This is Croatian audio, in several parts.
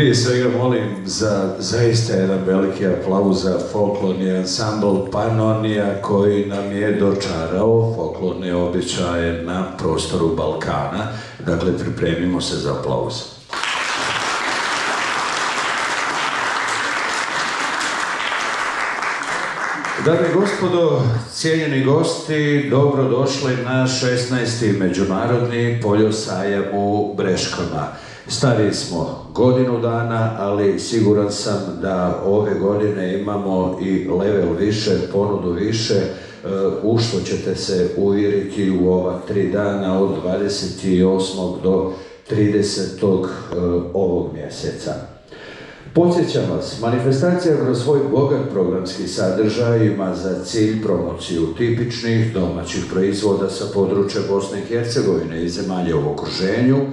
Prije svega molim za zaista jedan veliki aplauz za folklorni ansambl Panonija koji nam je dočarao folklorne običaje na prostoru Balkana. Dakle, pripremimo se za aplauz. Dame i gospodo, cijenjeni gosti, dobrodošli na 16. međunarodni poljosajam u Breškama. Stariji smo godinu dana, ali siguran sam da ove godine imamo i level više, ponudu više, u što ćete se uvjeriti u ova 3 dana od 28. do 30. ovog mjeseca. Podsjećam vas, manifestacija kroz svoj bogat programski sadržaj ima za cilj promociju tipičnih domaćih proizvoda sa područja Bosne i Hercegovine i zemalja u okruženju,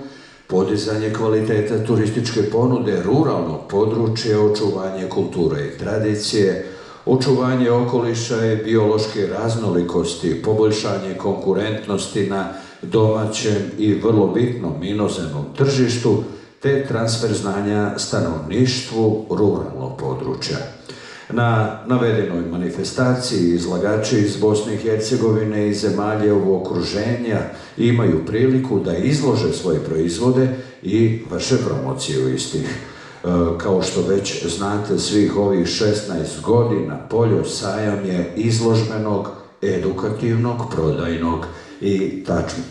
podizanje kvaliteta turističke ponude ruralnog područja, očuvanje kulture i tradicije, očuvanje okoliša i biološke raznolikosti, poboljšanje konkurentnosti na domaćem i vrlo bitnom inozemnom tržištu, te transfer znanja stanovništvu ruralnog područja. Na navedenoj manifestaciji izlagači iz Bosne i Hercegovine i zemalja u okruženja imaju priliku da izlože svoje proizvode i vrše promociju istih. Kao što već znate, svih ovih 16 godina poljosajam je izložbenog, edukativnog, prodajnog i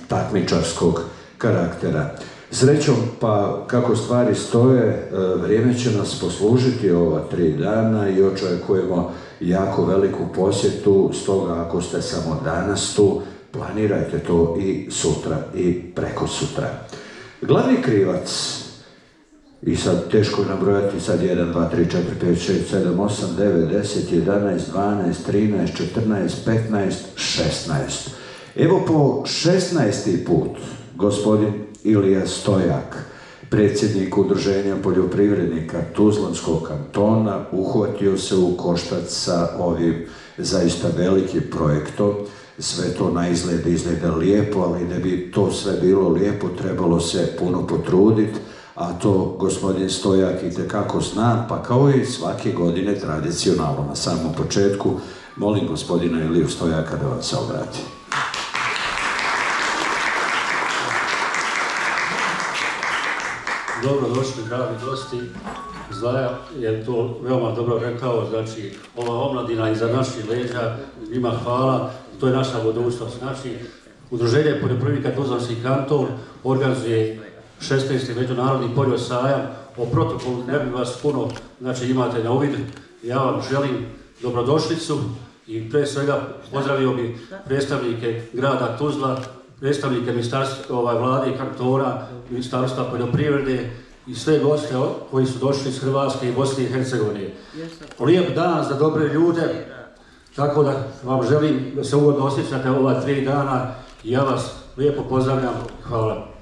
takmičarskog karaktera. Srećom, pa kako stvari stoje, vrijeme će nas poslužiti ova 3 dana i očekujemo jako veliku posjetu, stoga ako ste samo danas tu, planirajte to i sutra i preko sutra. Glavni krivac, i sad teško je nabrojati, sad 1, 2, 3, 4, 5, 6, 7, 8, 9, 10, 11, 12, 13, 14, 15, 16. Evo po 16. put, gospodin Ilija Stojak, predsjednik Udruženja poljoprivrednika Tuzlanskog kantona, uhvatio se u koštac sa ovim zaista velikim projektom. Sve to na izgled izgleda lijepo, ali da bi to sve bilo lijepo, trebalo se puno potruditi, a to gospodin Stojak itekako zna, pa kao i svake godine tradicionalno na samom početku. Molim gospodina Iliju Stojaka da vam se obrati. Dobrodošli, dravi gosti. Zlaja je to veoma dobro rekao, znači ova omladina iza naših leđa, njima hvala, to je naša budućnost. Znači, Udruženje poljoprivrednika Tuzlanski kanton organizuje 16. međunarodni poljosajam. O protokolu ne bi vas puno, znači imate na uvid. Ja vam želim dobrodošlicu i pre svega pozdravio bi predstavnike grada Tuzla, predstavnike vlade i kantona, ministarstva poljoprivrede i sve goste koji su došli iz Hrvatske i Bosne i Hercegovine. Lijep dan za dobre ljude, tako da vam želim da se ugodno osjećate ova 3 dana i ja vas lijepo pozdravljam. Hvala.